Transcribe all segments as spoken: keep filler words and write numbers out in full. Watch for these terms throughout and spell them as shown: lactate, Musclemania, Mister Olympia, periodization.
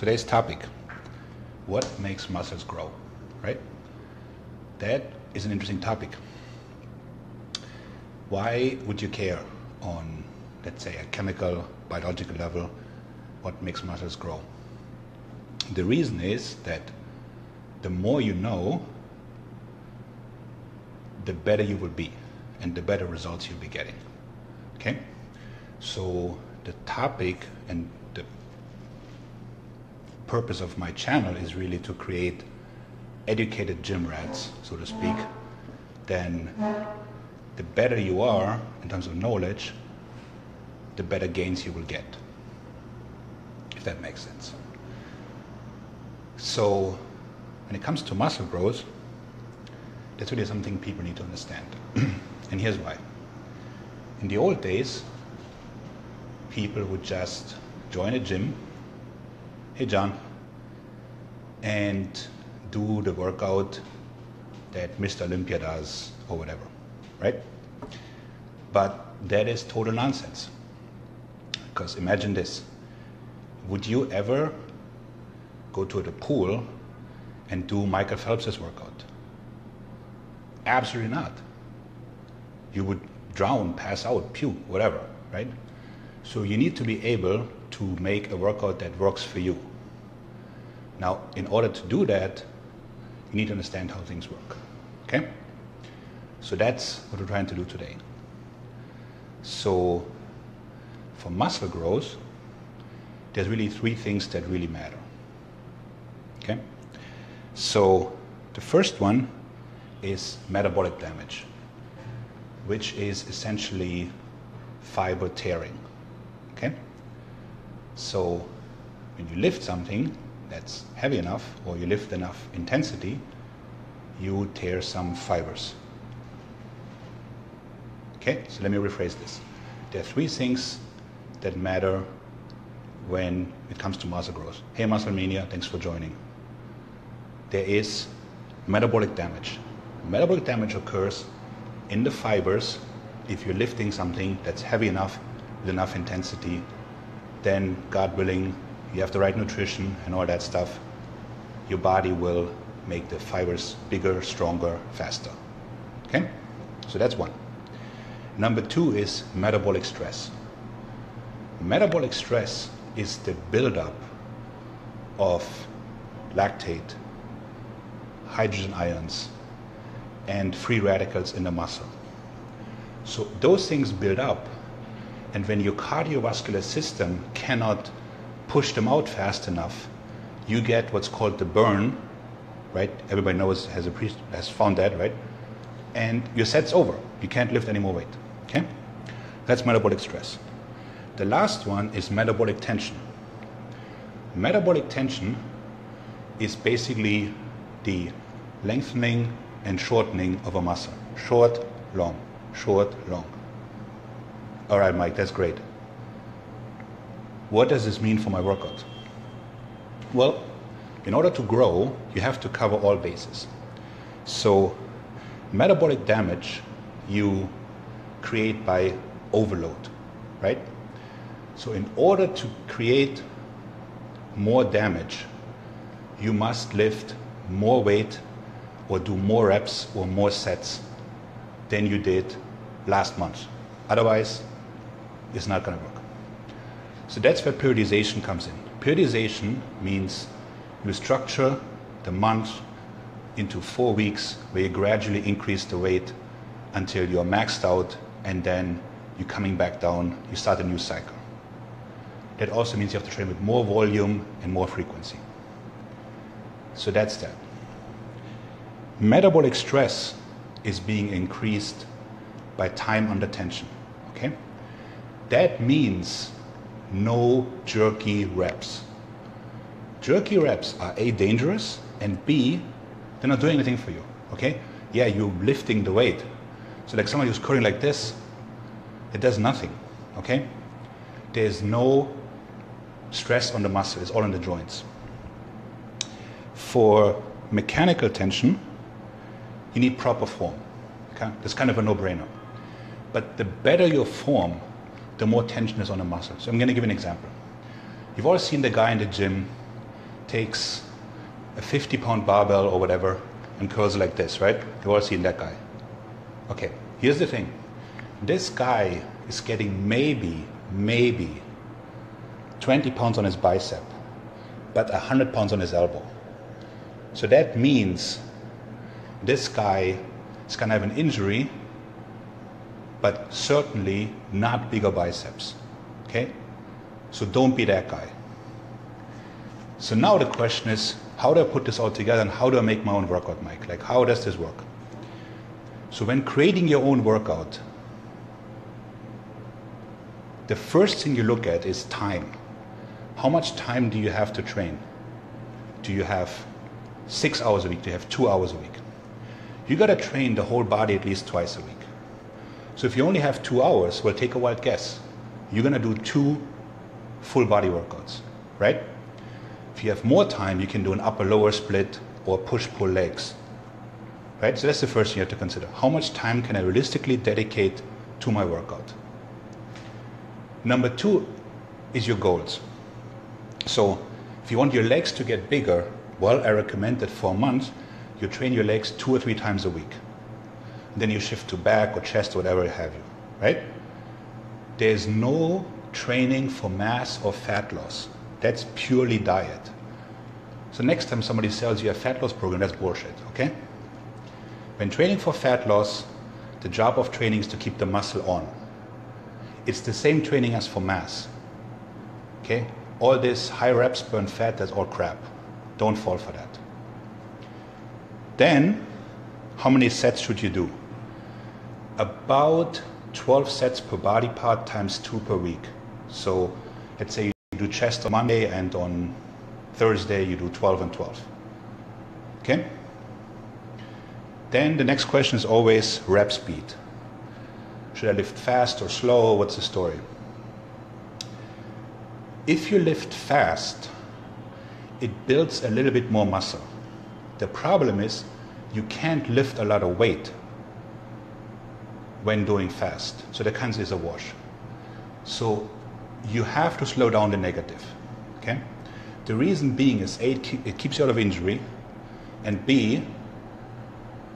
today's topic, what makes muscles grow, right? That is an interesting topic. Why would you care on, let's say, a chemical, biological level, what makes muscles grow? The reason is that the more you know, the better you will be and the better results you'll be getting, okay? So the topic and the purpose of my channel is really to create educated gym rats, so to speak. Then the better you are in terms of knowledge, the better gains you will get, if that makes sense. So when it comes to muscle growth, that's really something people need to understand. And here's why. In the old days, people would just join a gym, hey John, and do the workout that Mister Olympia does or whatever, right? But that is total nonsense. Because imagine this, would you ever go to the pool and do Michael Phelps's workout? Absolutely not. You would drown, pass out, puke, whatever, right? So you need to be able to make a workout that works for you. Now, in order to do that, you need to understand how things work, okay? So that's what we're trying to do today. So for muscle growth, there's really three things that really matter, okay? So the first one is metabolic damage, which is essentially fiber tearing, okay? So when you lift something that's heavy enough, or you lift enough intensity, you tear some fibers, okay? So let me rephrase this. There are three things that matter when it comes to muscle growth. Hey Musclemania, thanks for joining. There is metabolic damage. Metabolic damage occurs in the fibers. If you're lifting something that's heavy enough, with enough intensity, then God willing, you have the right nutrition and all that stuff, your body will make the fibers bigger, stronger, faster, okay? So that's one. Number two is metabolic stress. Metabolic stress is the buildup of lactate, hydrogen ions, and free radicals in the muscle. So those things build up, and when your cardiovascular system cannot push them out fast enough, you get what's called the burn, right? Everybody knows, has, a priest, has found that, right? And your set's over. You can't lift any more weight, okay? That's metabolic stress. The last one is metabolic tension. Metabolic tension is basically the lengthening and shortening of a muscle. Short, long, short, long. All right, Mike, that's great. What does this mean for my workout? Well, in order to grow, you have to cover all bases. So metabolic damage you create by overload, right? So in order to create more damage, you must lift more weight or do more reps or more sets than you did last month. Otherwise, it's not gonna work. So that's where periodization comes in. Periodization means you structure the month into four weeks where you gradually increase the weight until you're maxed out, and then you're coming back down, you start a new cycle. That also means you have to train with more volume and more frequency. So that's that. Metabolic stress is being increased by time under tension, okay? That means no jerky reps. Jerky reps are A, dangerous, and B, they're not doing anything for you, okay? Yeah, you're lifting the weight. So like someone who's curling like this, it does nothing, okay? There's no stress on the muscle, it's all in the joints. For mechanical tension, you need proper form. Okay? That's kind of a no-brainer. But the better your form, the more tension is on the muscle. So I'm gonna give you an example. You've all seen the guy in the gym takes a fifty pound barbell or whatever and curls like this, right? You've all seen that guy. Okay, here's the thing. This guy is getting maybe, maybe twenty pounds on his bicep, but one hundred pounds on his elbow. So that means this guy is gonna have an injury, but certainly not bigger biceps, okay? So don't be that guy. So now the question is, how do I put this all together and how do I make my own workout, Mike? Like, how does this work? So when creating your own workout, the first thing you look at is time. How much time do you have to train? Do you have six hours a week? Do you have two hours a week? You gotta train the whole body at least twice a week. So if you only have two hours, well, take a wild guess. You're gonna do two full body workouts, right? If you have more time, you can do an upper lower split or push-pull legs, right? So that's the first thing you have to consider. How much time can I realistically dedicate to my workout? Number two is your goals. So if you want your legs to get bigger, well, I recommend that for a month, you train your legs two or three times a week. Then you shift to back or chest, or whatever have you, right? There's no training for mass or fat loss. That's purely diet. So next time somebody sells you a fat loss program, that's bullshit, okay? When training for fat loss, the job of training is to keep the muscle on. It's the same training as for mass, okay? All this high reps burn fat, that's all crap. Don't fall for that. Then, how many sets should you do? About twelve sets per body part times two per week. So let's say you do chest on Monday and on Thursday you do twelve and twelve. Okay? Then the next question is always rep speed. Should I lift fast or slow? What's the story? If you lift fast, it builds a little bit more muscle. The problem is, you can't lift a lot of weight when doing fast. So the kind is a wash. So you have to slow down the negative, okay? The reason being is A, it keeps you out of injury, and B,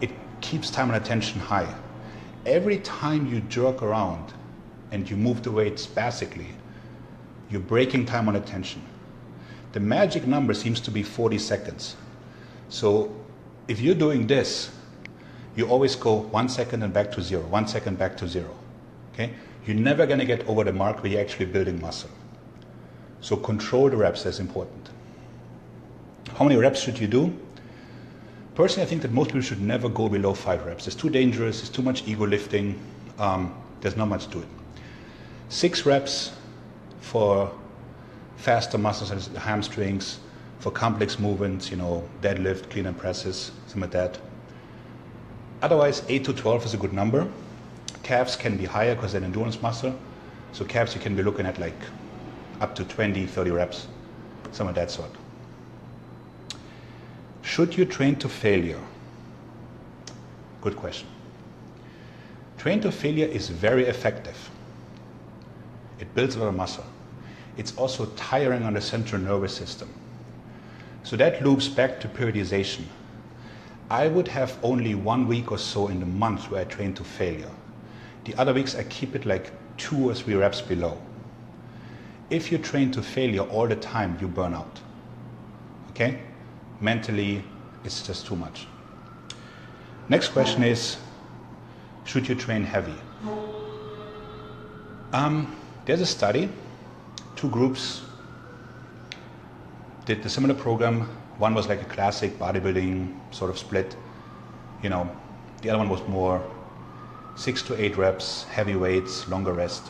it keeps time and attention high. Every time you jerk around and you move the weight spastically, you're breaking time and attention. The magic number seems to be forty seconds. So if you're doing this, you always go one second and back to zero, one second back to zero, okay? You're never gonna get over the mark where you're actually building muscle. So control the reps, that's important. How many reps should you do? Personally, I think that most people should never go below five reps. It's too dangerous, it's too much ego lifting, um, there's not much to it. Six reps for faster muscles and hamstrings, for complex movements, you know, deadlift, clean and presses, something like that. Otherwise, eight to twelve is a good number. Calves can be higher because they're an endurance muscle. So calves, you can be looking at like up to twenty, thirty reps, some of that sort. Should you train to failure? Good question. Train to failure is very effective. It builds a lot of muscle. It's also tiring on the central nervous system. So that loops back to periodization. I would have only one week or so in the month where I train to failure. The other weeks I keep it like two or three reps below. If you train to failure all the time, you burn out, okay? Mentally, it's just too much. Next question is, should you train heavy? Um, there's a study, two groups, did a similar program. One was like a classic bodybuilding sort of split, you know. The other one was more six to eight reps, heavy weights, longer rest.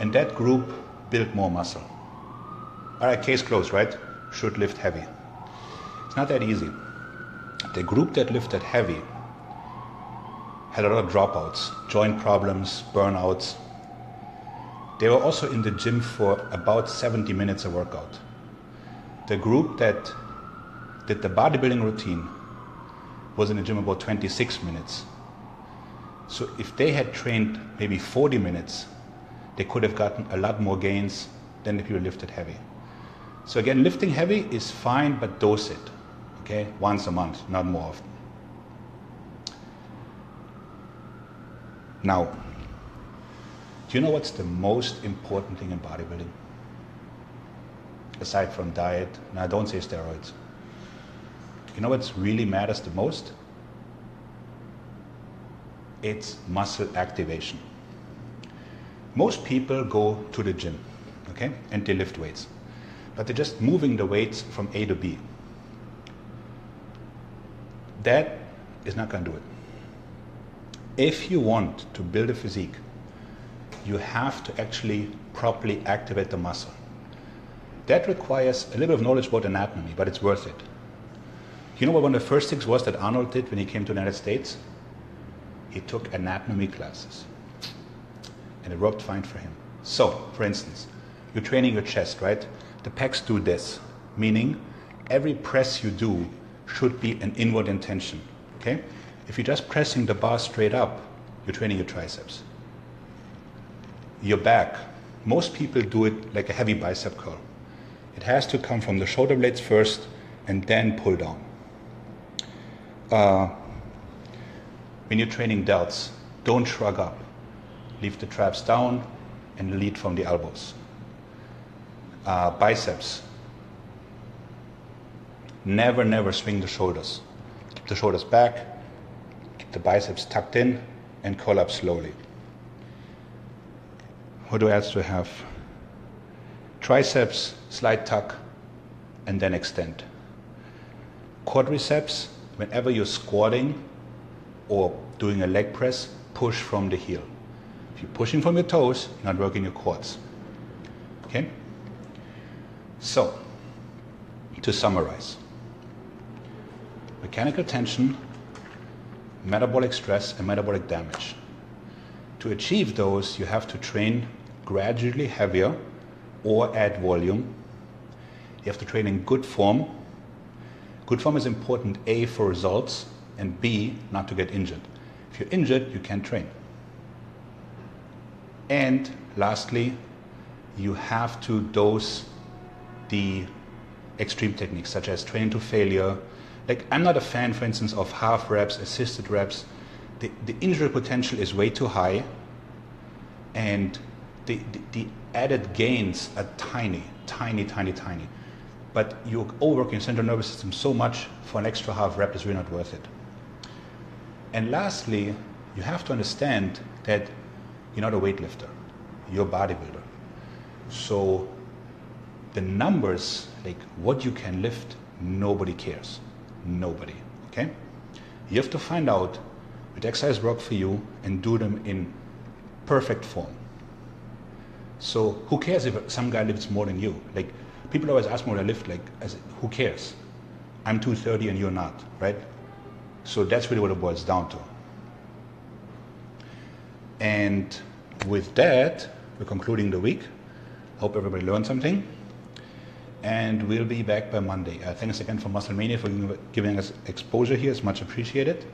And that group built more muscle. All right, case closed, right? Should lift heavy. It's not that easy. The group that lifted heavy had a lot of dropouts, joint problems, burnouts. They were also in the gym for about seventy minutes a workout. The group that did the bodybuilding routine was in the gym about twenty-six minutes. So if they had trained maybe forty minutes, they could have gotten a lot more gains than if you lifted heavy. So again, lifting heavy is fine, but dose it, okay? Once a month, not more often. Now, do you know what's the most important thing in bodybuilding? Aside from diet, and I don't say steroids. You know what really matters the most? It's muscle activation. Most people go to the gym, okay, and they lift weights, but they're just moving the weights from A to B. That is not going to do it. If you want to build a physique, you have to actually properly activate the muscle. That requires a little bit of knowledge about anatomy, but it's worth it. You know what one of the first things was that Arnold did when he came to the United States? He took anatomy classes, and it worked fine for him. So, for instance, you're training your chest, right? The pecs do this, meaning every press you do should be an inward intention, okay? If you're just pressing the bar straight up, you're training your triceps. Your back, most people do it like a heavy bicep curl. It has to come from the shoulder blades first and then pull down. Uh, when you're training delts, don't shrug up. Leave the traps down and lead from the elbows. Uh, biceps. Never, never swing the shoulders. Keep the shoulders back, keep the biceps tucked in, and curl up slowly. What do else do we have? Triceps, slight tuck, and then extend. Quadriceps, whenever you're squatting or doing a leg press, push from the heel. If you're pushing from your toes, you're not working your quads. Okay? So, to summarize, mechanical tension, metabolic stress, and metabolic damage. To achieve those, you have to train gradually heavier, or add volume. You have to train in good form. Good form is important, A, for results, and B, not to get injured. If you're injured, you can't train. And lastly, you have to dose the extreme techniques, such as training to failure. Like, I'm not a fan, for instance, of half reps, assisted reps. The, the injury potential is way too high, and the, the, the added gains are tiny, tiny, tiny, tiny. But you're overworking your central nervous system so much for an extra half rep is really not worth it. And lastly, you have to understand that you're not a weightlifter, you're a bodybuilder. So the numbers, like what you can lift, nobody cares. Nobody, okay? You have to find out which exercises work for you and do them in perfect form. So who cares if some guy lifts more than you? Like, people always ask me when I lift, like, as, who cares? I'm two thirty and you're not, right? So that's really what it boils down to. And with that, we're concluding the week. Hope everybody learned something. And we'll be back by Monday. Uh, thanks again for Musclemania for giving us exposure here. It's much appreciated.